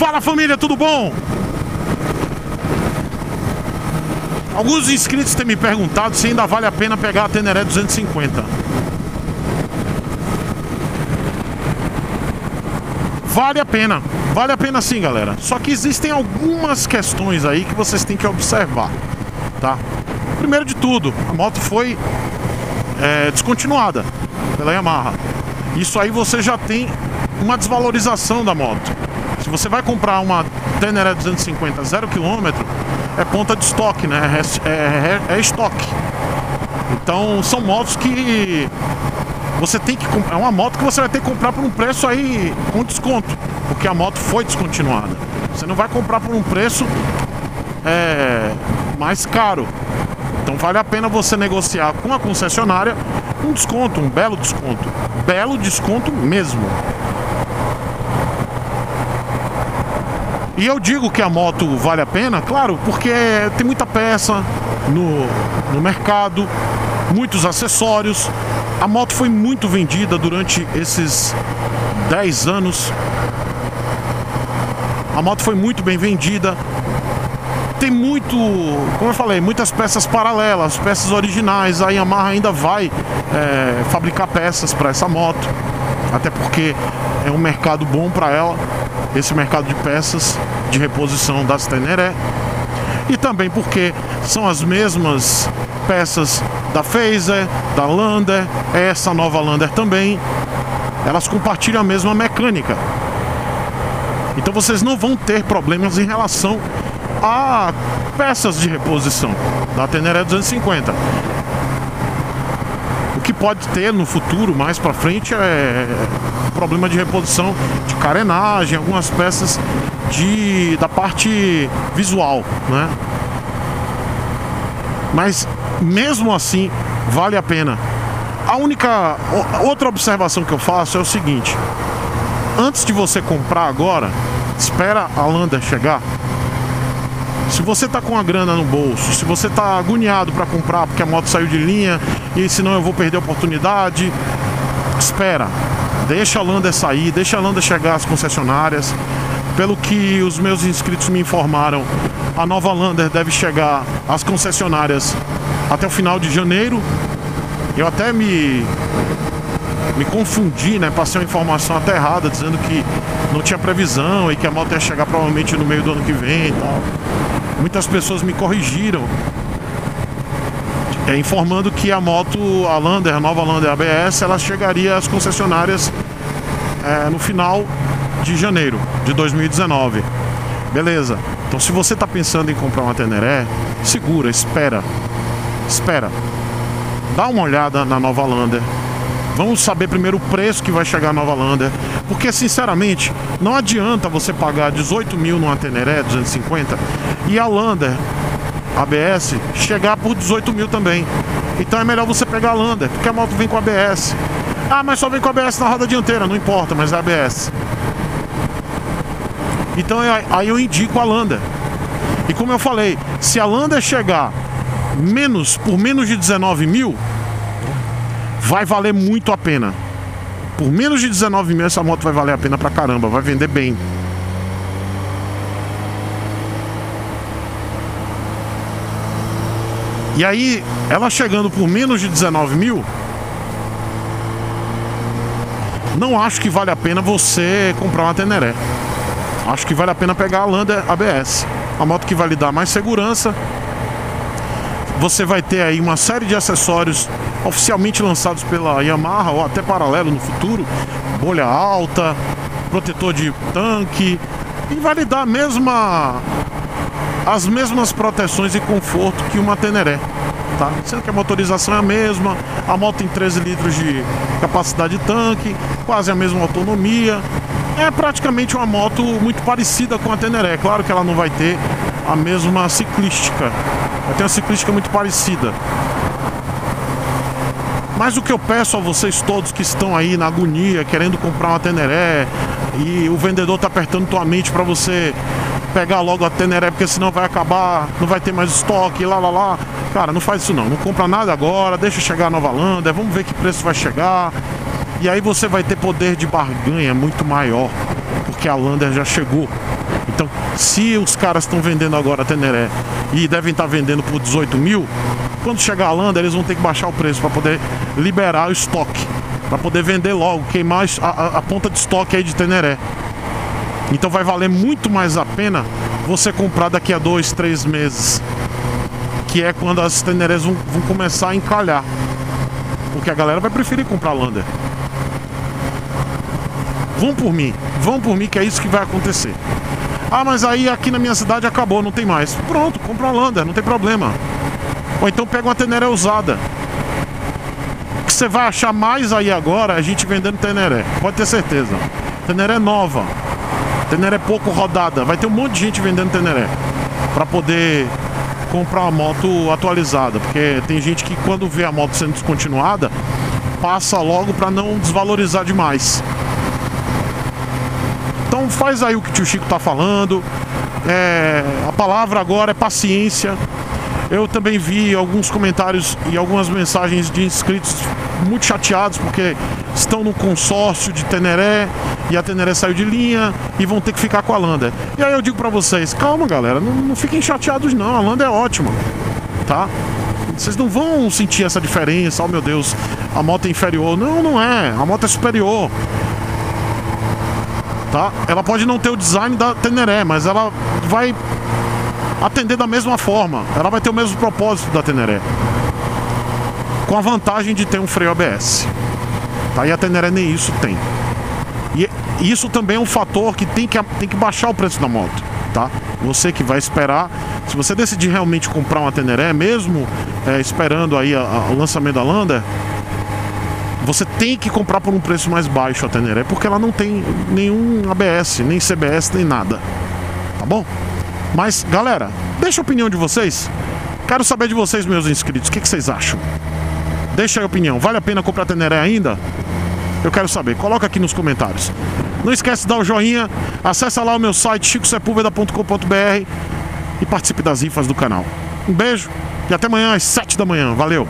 Fala família, tudo bom? Alguns inscritos têm me perguntado se ainda vale a pena pegar a Ténéré 250. Vale a pena sim, galera. Só que existem algumas questões aí que vocês têm que observar, tá? Primeiro de tudo, a moto foi descontinuada pela Yamaha. Isso aí você já tem uma desvalorização da moto. Se você vai comprar uma Ténéré 250 0 km, é ponta de estoque, né? É estoque. Então são motos que você tem que comprar. É uma moto que você vai ter que comprar por um preço aí com desconto, porque a moto foi descontinuada. Você não vai comprar por um preço mais caro. Então vale a pena você negociar com a concessionária um desconto, um belo desconto. Belo desconto mesmo. E eu digo que a moto vale a pena, claro, porque tem muita peça no mercado, muitos acessórios. A moto foi muito vendida durante esses 10 anos. A moto foi muito bem vendida. Tem muito, como eu falei, muitas peças paralelas, peças originais. A Yamaha ainda vai fabricar peças para essa moto, até porque é um mercado bom para ela, esse mercado de peças de reposição das Ténéré, e também porque são as mesmas peças da Fazer, da Lander, essa nova Lander também, elas compartilham a mesma mecânica. Então vocês não vão ter problemas em relação a peças de reposição da Ténéré 250. O que pode ter no futuro, mais pra frente, é problema de reposição de carenagem, algumas peças da parte visual, né? Mas mesmo assim vale a pena. A única outra observação que eu faço é o seguinte: antes de você comprar agora, espera a Lander chegar. Se você tá com a grana no bolso, se você tá agoniado para comprar porque a moto saiu de linha e senão eu vou perder a oportunidade, espera. Deixa a Lander sair, deixa a Lander chegar às concessionárias. Pelo que os meus inscritos me informaram, a nova Lander deve chegar às concessionárias até o final de janeiro. Eu até me confundi, né? Passei uma informação até errada, dizendo que não tinha previsão e que a moto ia chegar provavelmente no meio do ano que vem e tal. Muitas pessoas me corrigiram, informando que a moto, a Lander, a nova Lander ABS, ela chegaria às concessionárias no final de janeiro de 2019. Beleza, então se você está pensando em comprar uma Ténéré, segura, espera, dá uma olhada na nova Lander. Vamos saber primeiro o preço que vai chegar a nova Lander, porque sinceramente não adianta você pagar 18 mil numa Ténéré 250 e a Lander ABS chegar por 18 mil também. Então é melhor você pegar a Lander, porque a moto vem com ABS. Ah, mas só vem com ABS na roda dianteira. Não importa, mas é ABS. Então aí eu indico a Lander. E como eu falei, se a Lander chegar por menos de 19 mil, vai valer muito a pena. Por menos de 19 mil essa moto vai valer a pena pra caramba, vai vender bem. E aí, ela chegando por menos de 19 mil, não acho que vale a pena você comprar uma Ténéré. Acho que vale a pena pegar a Lander ABS, a moto que vai lhe dar mais segurança. Você vai ter aí uma série de acessórios oficialmente lançados pela Yamaha, ou até paralelo no futuro. Bolha alta, protetor de tanque, e vai lhe dar as mesmas proteções e conforto que uma Ténéré, tá? Sendo que a motorização é a mesma. A moto tem 13 litros de capacidade de tanque, quase a mesma autonomia. É praticamente uma moto muito parecida com a Ténéré. Claro que ela não vai ter a mesma ciclística, vai ter uma ciclística muito parecida. Mas o que eu peço a vocês todos que estão aí na agonia, querendo comprar uma Ténéré, e o vendedor tá apertando tua mente para você pegar logo a Ténéré, porque senão vai acabar, não vai ter mais estoque, lá. Cara, não faz isso não, não compra nada agora, deixa chegar a nova Lander, vamos ver que preço vai chegar. E aí você vai ter poder de barganha muito maior, porque a Lander já chegou. Então, se os caras estão vendendo agora a Ténéré e devem estar vendendo por 18 mil, quando chegar a Lander eles vão ter que baixar o preço para poder liberar o estoque, para poder vender logo, queimar a ponta de estoque aí de Ténéré. Então vai valer muito mais a pena você comprar daqui a 2, 3 meses, que é quando as Ténérés vão começar a encalhar, porque a galera vai preferir comprar a Lander. Vão por mim que é isso que vai acontecer. Ah, mas aí aqui na minha cidade acabou, não tem mais. Pronto, compra a Lander, não tem problema. Ou então pega uma Ténéré usada. O que você vai achar mais aí agora é a gente vendendo Ténéré, pode ter certeza. Ténéré nova, Ténéré pouco rodada, vai ter um monte de gente vendendo Ténéré para poder comprar uma moto atualizada, porque tem gente que quando vê a moto sendo descontinuada passa logo para não desvalorizar demais. Então faz aí o que o tio Chico tá falando. A palavra agora é paciência. Eu também vi alguns comentários e algumas mensagens de inscritos muito chateados porque estão no consórcio de Ténéré e a Ténéré saiu de linha e vão ter que ficar com a Lander. E aí eu digo pra vocês, calma galera, não fiquem chateados não, a Lander é ótima, tá? Vocês não vão sentir essa diferença, oh meu Deus, a moto é inferior. Não, não é, a moto é superior, tá? Ela pode não ter o design da Ténéré, mas ela vai atender da mesma forma, ela vai ter o mesmo propósito da Ténéré, com a vantagem de ter um freio ABS, tá? E a Ténéré nem isso tem. E isso também é um fator que tem que baixar o preço da moto, tá? Você que vai esperar, se você decidir realmente comprar uma Ténéré, mesmo esperando aí o lançamento da Lander, você tem que comprar por um preço mais baixo a Ténéré, porque ela não tem nenhum ABS, nem CBS, nem nada, tá bom? Mas galera, deixa a opinião de vocês. Quero saber de vocês, meus inscritos, o que vocês acham? Deixa aí a opinião, vale a pena comprar a Ténéré ainda? Eu quero saber, coloca aqui nos comentários. Não esquece de dar o joinha, acessa lá o meu site chicosepulveda.com.br e participe das rifas do canal. Um beijo e até amanhã às 7 da manhã, valeu!